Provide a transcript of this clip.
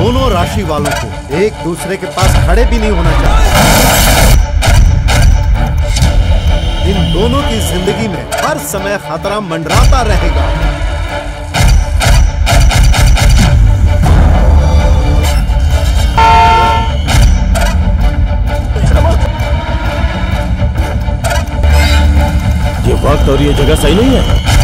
दोनों राशि वालों को एक दूसरे के पास खड़े भी नहीं होना चाहिए। इन दोनों की जिंदगी में हर समय खतरा मंडराता रहेगा। ये वक्त और ये जगह सही नहीं है।